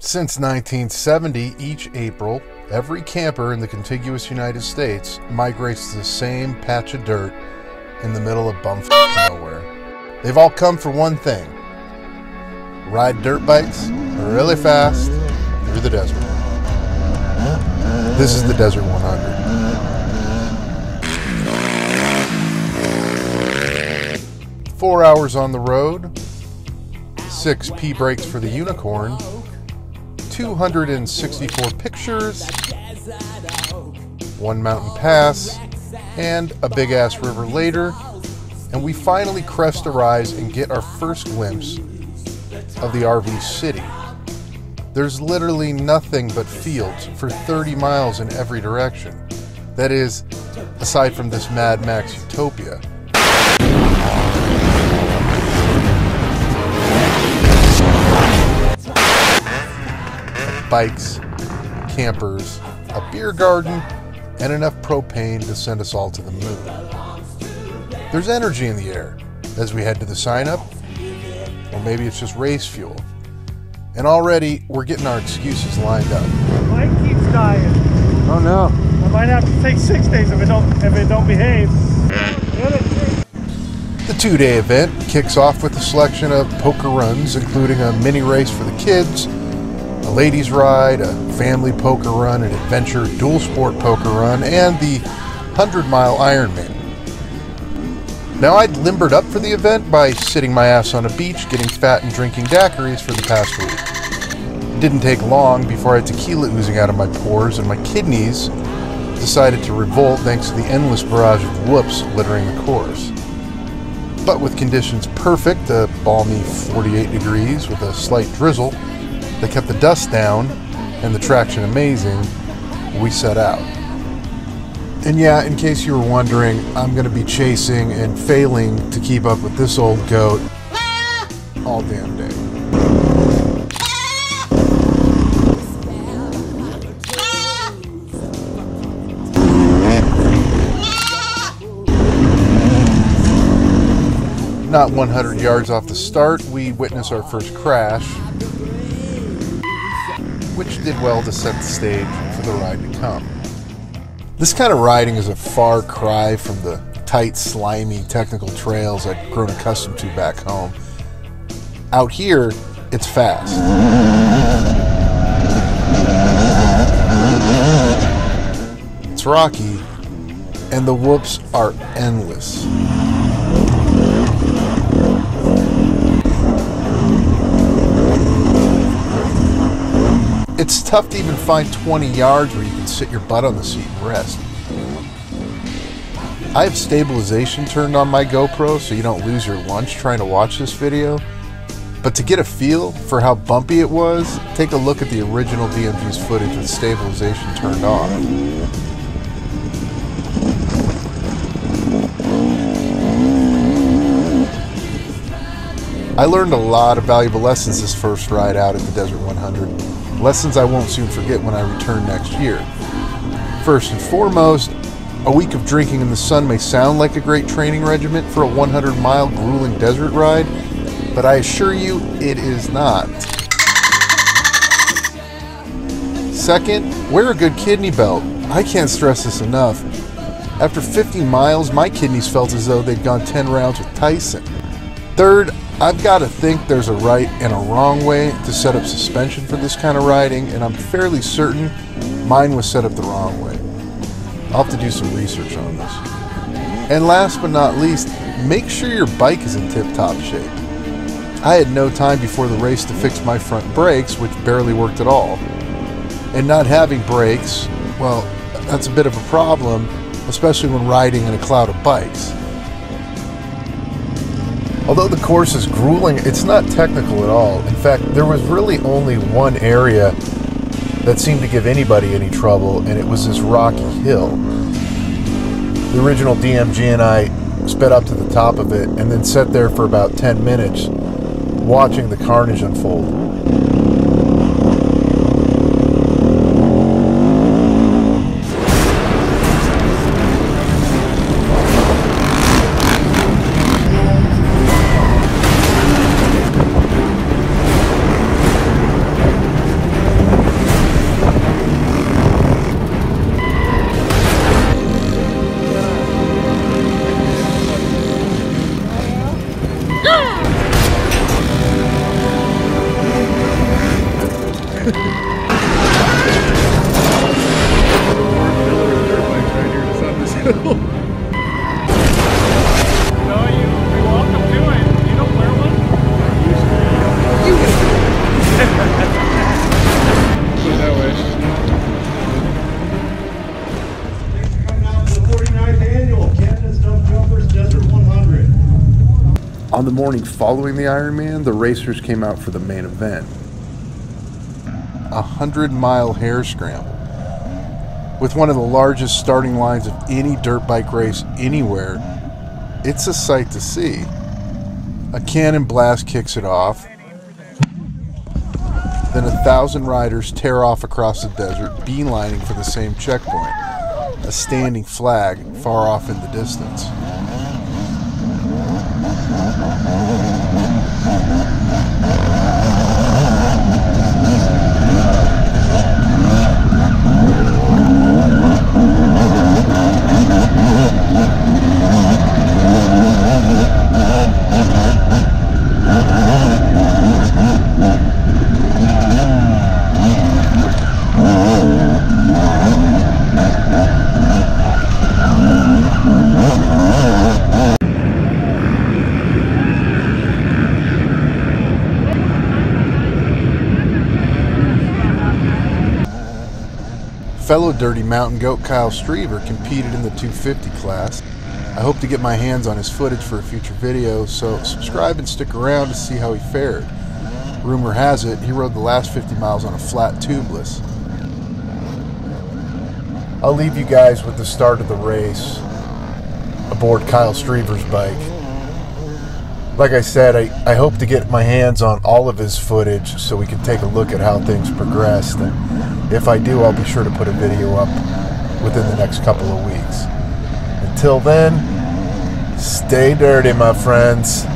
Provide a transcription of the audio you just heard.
Since 1970, each April, every camper in the contiguous United States migrates to the same patch of dirt in the middle of bumfuck nowhere. They've all come for one thing: ride dirt bikes really fast through the desert. This is the Desert 100. Four hours on the road, 6 pee breaks for the unicorn, 264 pictures, 1 mountain pass, and a big-ass river later, and we finally crest a rise and get our first glimpse of the RV city. There's literally nothing but fields for 30 miles in every direction. That is, aside from this Mad Max utopia. Bikes, campers, a beer garden, and enough propane to send us all to the moon. There's energy in the air as we head to the sign-up, or maybe it's just race fuel. And already, we're getting our excuses lined up. My bike keeps dying. Oh no. I might have to take 6 days if it don't behave. The 2-day event kicks off with a selection of poker runs, including a mini race for the kids, a ladies ride, a family poker run, an adventure dual sport poker run, and the 100-mile Ironman. Now, I'd limbered up for the event by sitting my ass on a beach, getting fat and drinking daiquiris for the past week. It didn't take long before I had tequila oozing out of my pores, and my kidneys decided to revolt thanks to the endless barrage of whoops littering the course. But with conditions perfect, a balmy 48 degrees with a slight drizzle, they kept the dust down and the traction amazing, we set out. And yeah, in case you were wondering, I'm going to be chasing and failing to keep up with this old goat all damn day. Not 100 yards off the start, we witness our first crash, which did well to set the stage for the ride to come. This kind of riding is a far cry from the tight, slimy, technical trails I've grown accustomed to back home. Out here, it's fast. It's rocky, and the whoops are endless. It's tough to even find 20 yards where you can sit your butt on the seat and rest. I have stabilization turned on my GoPro so you don't lose your lunch trying to watch this video, but to get a feel for how bumpy it was, take a look at the original DMG's footage with stabilization turned on. I learned a lot of valuable lessons this first ride out at the Desert 100, lessons I won't soon forget when I return next year. First and foremost, a week of drinking in the sun may sound like a great training regiment for a 100-mile grueling desert ride, but I assure you it is not. Second, wear a good kidney belt. I can't stress this enough. After 50 miles, my kidneys felt as though they'd gone 10 rounds with Tyson. Third, I've got to think there's a right and a wrong way to set up suspension for this kind of riding, and I'm fairly certain mine was set up the wrong way. I'll have to do some research on this. And last but not least, make sure your bike is in tip-top shape. I had no time before the race to fix my front brakes, which barely worked at all. And not having brakes, well, that's a bit of a problem, especially when riding in a cloud of bikes. Although the course is grueling, it's not technical at all. In fact, there was really only one area that seemed to give anybody any trouble, and it was this rocky hill. The original DMG and I sped up to the top of it and then sat there for about 10 minutes watching the carnage unfold. On the morning following the Ironman, the racers came out for the main event. 100-mile hare scramble with one of the largest starting lines of any dirt bike race anywhere. It's a sight to see. A cannon blast kicks it off. Then 1,000 riders tear off across the desert, beelining for the same checkpoint, a standing flag far off in the distance. Fellow Dirty Mountain Goat Kyle Striever competed in the 250 class. I hope to get my hands on his footage for a future video, so subscribe and stick around to see how he fared. Rumor has it, he rode the last 50 miles on a flat tubeless. I'll leave you guys with the start of the race aboard Kyle Striever's bike. Like I said, I hope to get my hands on all of his footage so we can take a look at how things progressed. If I do, I'll be sure to put a video up within the next couple of weeks. Until then, stay dirty, my friends.